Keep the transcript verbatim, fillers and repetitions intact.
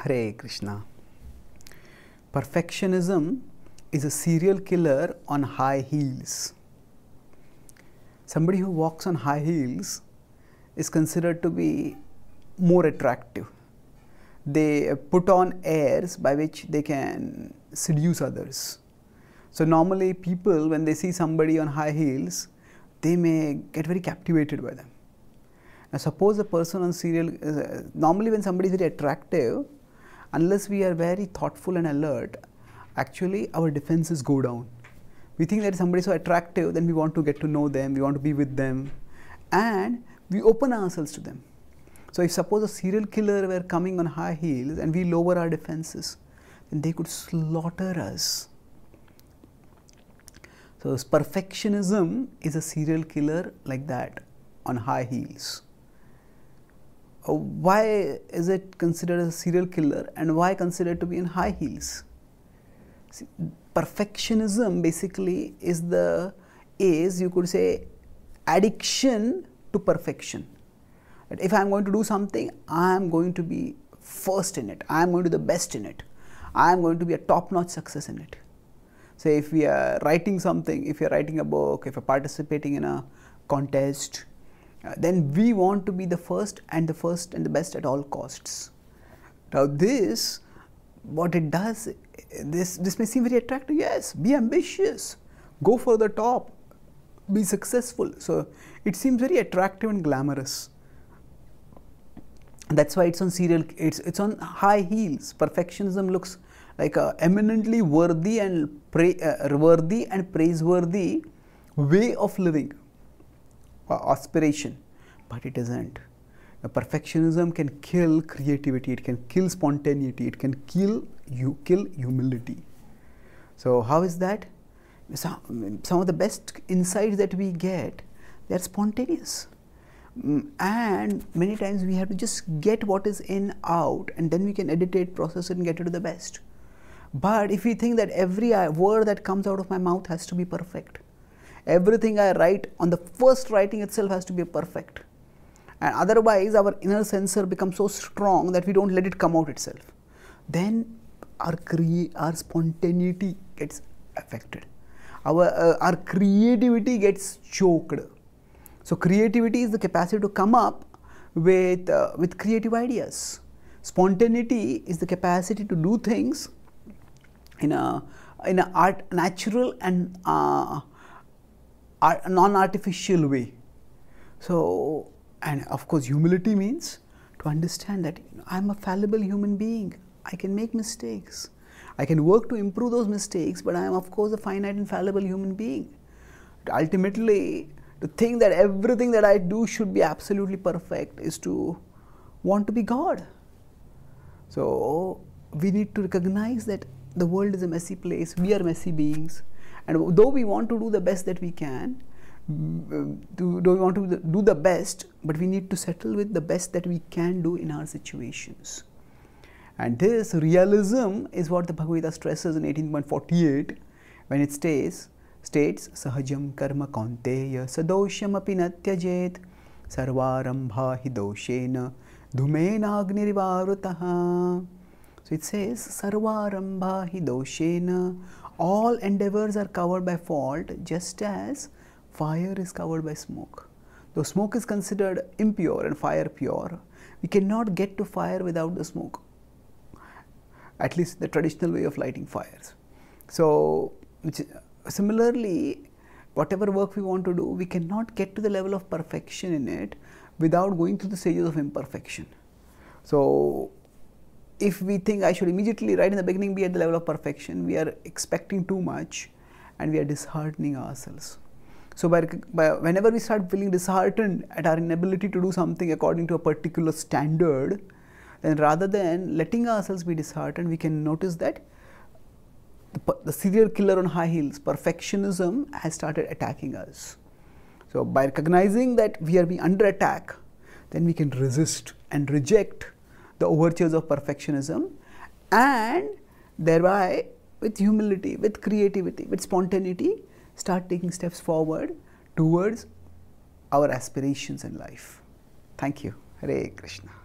Hare Krishna. Perfectionism is a serial killer on high heels. Somebody who walks on high heels is considered to be more attractive. They put on airs by which they can seduce others. So normally people, when they see somebody on high heels, they may get very captivated by them. Now suppose a person on serial, uh, normally when somebody is very attractive, unless we are very thoughtful and alert, actually our defenses go down. We think that somebody is so attractive, then we want to get to know them, we want to be with them, and we open ourselves to them. So if suppose a serial killer were coming on high heels and we lower our defenses, then they could slaughter us. So perfectionism is a serial killer like that, on high heels. Why is it considered a serial killer and why considered to be in high heels? See, perfectionism basically is the, is you could say, addiction to perfection. That if I am going to do something, I am going to be first in it, I am going to be the best in it, I am going to be a top-notch success in it. Say if we are writing something, if you are writing a book, if you are participating in a contest, Uh, then we want to be the first and the first and the best at all costs. Now this, what it does, this, this may seem very attractive. Yes, be ambitious, go for the top, be successful. So it seems very attractive and glamorous. That's why it's on serial, it's, it's on high heels. Perfectionism looks like a eminently worthy and, pra uh, worthy and praiseworthy way of living. Aspiration, but it isn't. Now, perfectionism can kill creativity, it can kill spontaneity, it can kill you, kill humility. So how is that? Some, some of the best insights that we get, they are spontaneous. And many times we have to just get what is in out and then we can edit it, process it and get it to the best. But if we think that every word that comes out of my mouth has to be perfect, everything I write on the first writing itself has to be perfect, and otherwise our inner censor becomes so strong that we don't let it come out itself, then our, cre our spontaneity gets affected, our, uh, our creativity gets choked. So creativity is the capacity to come up with, uh, with creative ideas. Spontaneity is the capacity to do things in a, in a art, natural and uh, a non-artificial way. So, and of course humility means to understand that you know, I'm a fallible human being, I can make mistakes, I can work to improve those mistakes, but I am of course a finite and fallible human being. Ultimately, to think that everything that I do should be absolutely perfect is to want to be God. So we need to recognize that the world is a messy place, we are messy beings. And though we want to do the best that we can, do, do we want to do the best, but we need to settle with the best that we can do in our situations. And this realism is what the Bhagavad Gita stresses in eighteen point forty-eight when it states, states Sahajam karma kaunteya sadosham apinatyajet sarvarambha hidoshena dhumena agnirivarutaha. So it says sarvarambha hidoshena. All endeavors are covered by fault, just as fire is covered by smoke. Though smoke is considered impure and fire pure, we cannot get to fire without the smoke, at least the traditional way of lighting fires. So which, similarly, whatever work we want to do, we cannot get to the level of perfection in it without going through the stages of imperfection. So if we think I should immediately, right in the beginning, be at the level of perfection, we are expecting too much and we are disheartening ourselves. So by, by, whenever we start feeling disheartened at our inability to do something according to a particular standard, then rather than letting ourselves be disheartened, we can notice that the, the serial killer on high heels, perfectionism, has started attacking us. So by recognizing that we are being under attack, then we can resist and reject the overtures of perfectionism, and thereby with humility, with creativity, with spontaneity, start taking steps forward towards our aspirations in life. Thank you. Hare Krishna.